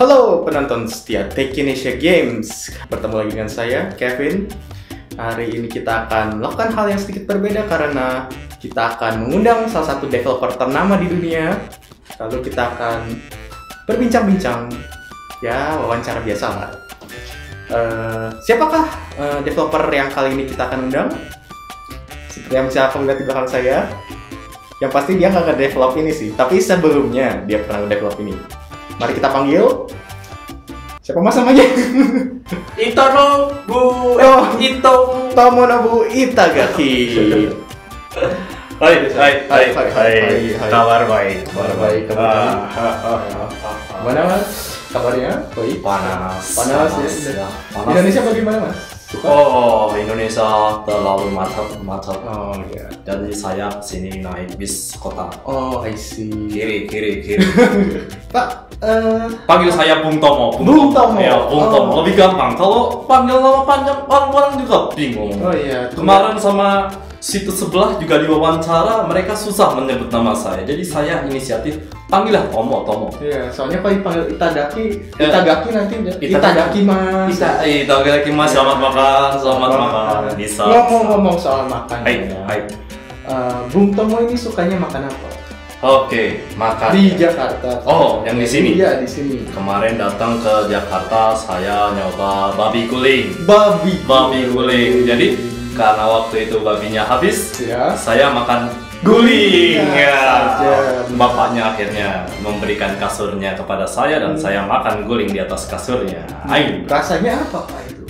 Halo penonton setia Tekinesia Games, bertemu lagi dengan saya, Kevin. Hari ini kita akan melakukan hal yang sedikit berbeda karena kita akan mengundang salah satu developer ternama di dunia. Lalu kita akan berbincang-bincang, ya wawancara biasa lah. Siapakah developer yang kali ini kita akan undang? Seperti yang bisa kamu lihat di belakang saya, yang pasti dia nggak nge-develop ini sih, tapi sebelumnya dia pernah nge-develop ini. Mari kita panggil. Siapa mas namanya? Tomonobu Itagaki. Hai. Kabar baik. Gimana mas? Kabarnya? Panas. Ya. Indonesia bagaimana mas? Suka? Oh, Indonesia terlalu macet. Oh iya. Jadi saya sini naik bis kota. Oh, I see. Kiri. Pak. Panggil saya Bung Tomo. Bung Tomo. Ya, Bung Tomo. Lebih gampang. Kalau panggil nama panjang orang-orang juga bingung. Oh iya. Kemarin sama situs sebelah juga diwawancara, mereka susah menyebut nama saya. Jadi saya inisiatif panggillah Tomo. Iya, soalnya kalau dipanggil Itagaki nanti Itagaki Mas. Selamat makan. Bisa. Ngomong soal makan. Hai. Bung Tomo ini sukanya makan apa? Oke, makan di Jakarta. Oh, yang di sini? Iya, di sini. Kemarin datang ke Jakarta, saya nyoba babi guling. Jadi karena waktu itu babinya habis, ya. Saya makan guling. Ya. Bapaknya akhirnya memberikan kasurnya kepada saya dan saya makan guling di atas kasurnya. Rasanya apa Pak itu?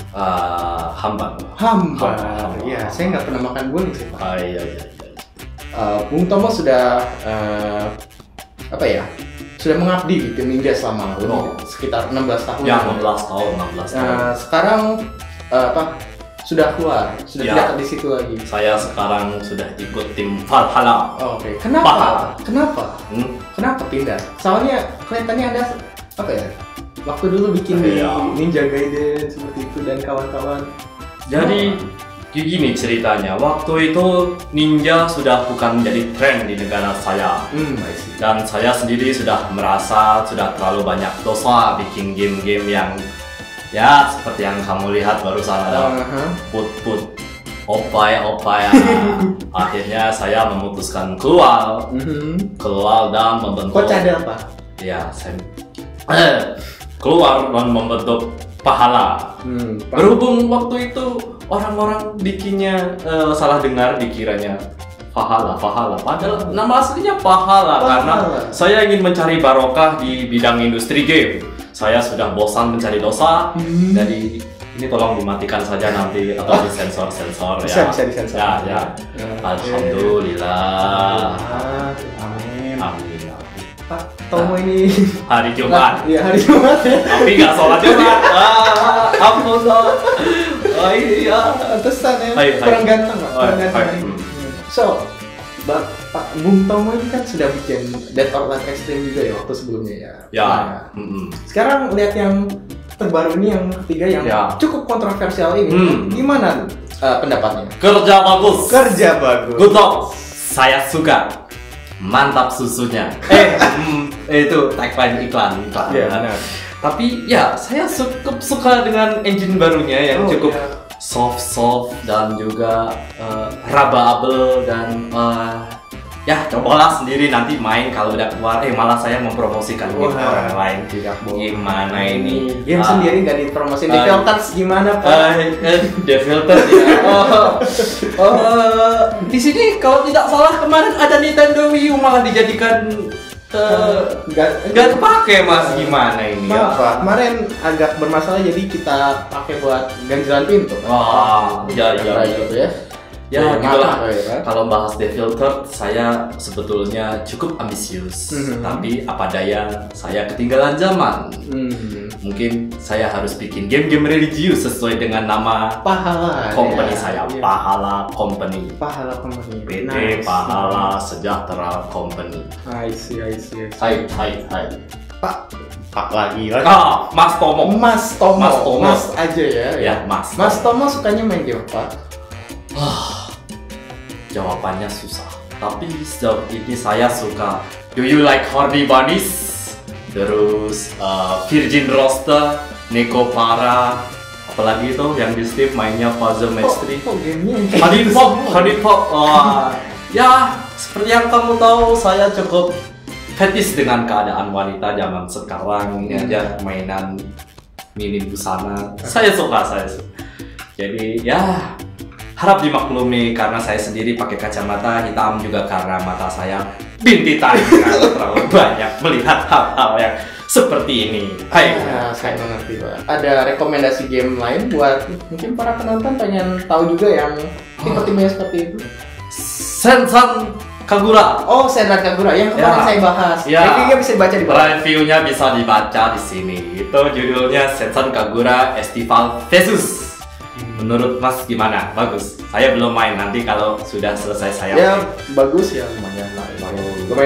Hambar. Iya, saya nggak pernah makan guling sih Pak. Iya. Bung Tomo sudah sudah mengabdi di Team Ninja selama sekitar 16 tahun. Ya, 16 tahun. Sekarang sudah keluar, sudah tidak di situ lagi. Saya sekarang sudah ikut tim Valhalla. Oke. Kenapa pindah? Soalnya kelihatannya ada waktu dulu bikin di Ninja Gaiden seperti itu dan kawan-kawan. Jadi gini ceritanya, waktu itu ninja sudah bukan menjadi tren di negara saya. Dan saya sendiri sudah merasa sudah terlalu banyak dosa bikin game-game yang ya seperti yang kamu lihat barusan ada put-put, opai. Akhirnya saya memutuskan keluar dan membentuk. Kok cadel apa? Ya, saya keluar dan membentuk Pahala. Berhubung waktu itu orang-orang bikinnya salah dengar, dikiranya Pahala. Padahal nama aslinya Pahala karena saya ingin mencari barokah di bidang industri game. Saya sudah bosan mencari dosa, jadi ini tolong dimatikan saja nanti atau disensor ya. Bisa. Ya. Alhamdulillah. Amin. Pak Tomo ini hari Jumat. Iya, hari Jumat. Tapi nggak sholat Jumat. Ampun loh. Oh iya, terusan ya. Kurang ganteng nggak? So, Pak Bung Tomo ini kan sudah bikin Dead or Alive Xtreme juga ya waktu sebelumnya ya. Ya. Sekarang lihat yang terbaru ini yang ketiga yang cukup kontroversial ini. Gimana pendapatnya? Kerja bagus. Good job. Saya suka. Mantap susunya. Itu tagline iklan. Yeah. Tapi ya saya cukup suka dengan engine barunya yang cukup soft dan juga reliable dan ya cobalah sendiri nanti main kalau udah keluar. Malah saya mempromosikan game orang lain. Gimana ini? Game sendiri nggak dipromosin. Defilters gimana Pak? Defilters ya. Di sini kalau tidak salah kemarin ada Nintendo Wii U malah dijadikan nggak kepake mas, gimana ini? Maaf Pak, kemarin agak bermasalah jadi kita pakai buat ganjalan pintu. Iya. Ya gitulah. Kalau bahas Devil Forb, saya sebetulnya cukup ambisius, tapi apa daya saya ketinggalan zaman. Mungkin saya harus bikin game-game religius sesuai dengan nama Pahala company saya. Yeah. Pahala Company. PT nice. Pahala Sejahtera Company. I see. Hai. Pak lagi. Mas Tomo. Mas aja ya. Ya Mas. Mas Tomo sukanya main game apa? Jawabannya susah. Tapi sejauh ini saya suka Do You Like Horny Bunny terus Virgin Roster, Nekopara, apalagi itu yang di Steam mainnya Puzzle Mastery. Hardy Pop. Ya, seperti yang kamu tahu, saya cukup fetish dengan keadaan wanita zaman sekarang. Ini aja mainan mini busana, saya suka. Jadi ya, harap dimaklumi karena saya sendiri pakai kacamata hitam juga karena mata saya bintitan karena terlalu banyak melihat hal-hal yang seperti ini. Hai, saya mengerti, Pak. Ada rekomendasi game lain buat mungkin para penonton pengen tahu juga yang tipe-tipenya seperti itu? Senran Kagura. Oh, Senran Kagura yang kemarin saya bahas. Reviewnya bisa dibaca di bawah. Reviewnya bisa dibaca di sini. Itu judulnya Senran Kagura: Estival Versus. Menurut Mas gimana? Bagus? Saya belum main, nanti kalau sudah selesai saya main. Ya, bagus ya, lumayan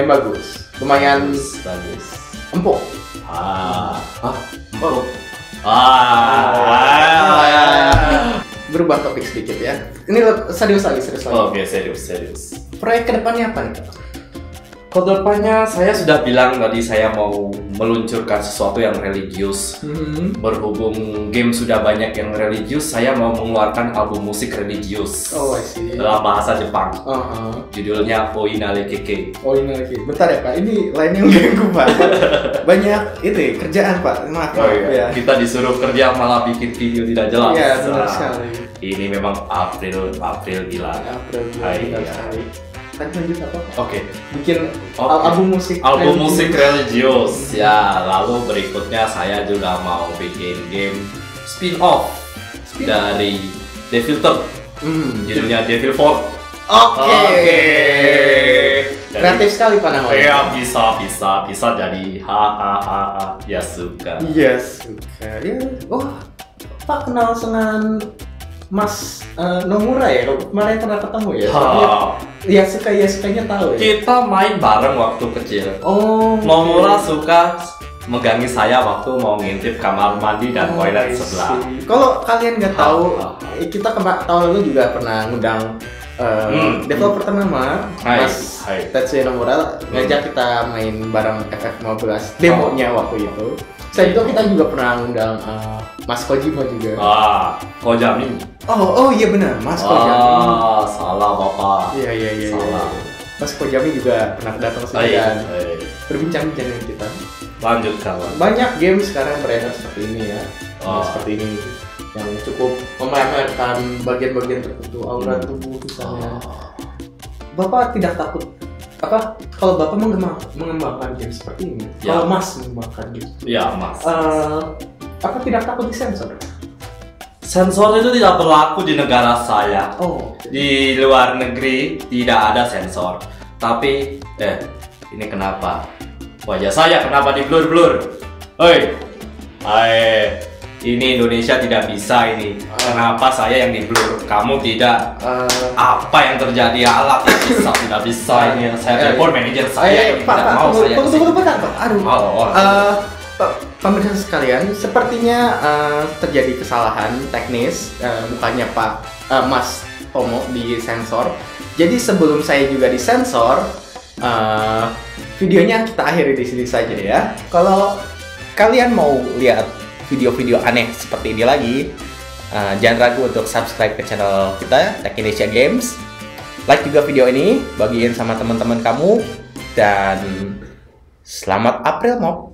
bagus. Lumayan bagus. Empuk. Empuk. Berubah topik sedikit ya. Ini serius lagi. Oke, serius. Proyek kedepannya apa nih? Kedepannya saya sudah bilang tadi saya mau meluncurkan sesuatu yang religius. Berhubung game sudah banyak yang religius, saya mau mengeluarkan album musik religius dalam bahasa Jepang. Judulnya Oinalekeke. Oinalekeke. Bentar ya Pak, ini lainnya udah Pak. Banyak itu ya, kerjaan Pak. Maaf, kita disuruh kerja malah bikin video tidak jelas. Iya, benar sekali. Ini memang April gila. Tadi lanjut apa? Oke. Bikin album musik religius. Ya, lalu berikutnya saya juga mau bikin game spin-off dari Devil Forb. Judulnya Devil Forb. Oke. Kreatif sekali Pak Naho. Iya, bisa jadi Yasuka. Yasuka. Ya. Oh, Pak kenal dengan Mas Nomura ya, kemarin pernah ketemu ya? Iya, sukanya tahu ya? Kita main bareng waktu kecil. Nomura suka menggangi saya waktu mau ngintip kamar mandi dan toilet sebelah. Kalau kalian nggak tahu, kita tahun lalu juga pernah ngundang developer pertama, Mas Tetsuya Nomura, ngajak kita main bareng FF 15 demonya waktu itu. Selain itu kita juga pernah ngundang Mas Kojima juga. Kojami. Oh iya benar, Mas Kojami. Salah Bapak. Iya. Mas Kojami juga pernah datang sini dan berbincang-bincang dengan kita. Lanjut kawan. Banyak game sekarang beredar seperti ini ya. Seperti ini yang cukup memamerkan bagian-bagian tertentu aura tubuh misalnya. Bapak tidak takut kalau Bapak mengembangkan game seperti ini, kalau Mas mengembangkan game seperti ini, Bapak tidak takut di sensor? Sensor itu tidak berlaku di negara saya. Di luar negeri tidak ada sensor. Tapi, ini kenapa? Wajah saya kenapa di blur-blur? Ini Indonesia tidak bisa ini. Kenapa saya yang di blur? Kamu tidak. Apa yang terjadi alat yang bisa tidak bisa ini? Saya telepon manajer saya yang tidak mau saya. Tunggu. Aduh. Pemirsa sekalian, sepertinya terjadi kesalahan teknis. Bukannya Mas Tomo di sensor. Jadi sebelum saya juga di sensor, videonya kita akhiri di sini saja ya. Kalau kalian mau lihat video-video aneh seperti ini lagi, jangan ragu untuk subscribe ke channel kita, Tech Indonesia Games. Like juga video ini, bagiin sama teman-teman kamu, dan selamat April Mop.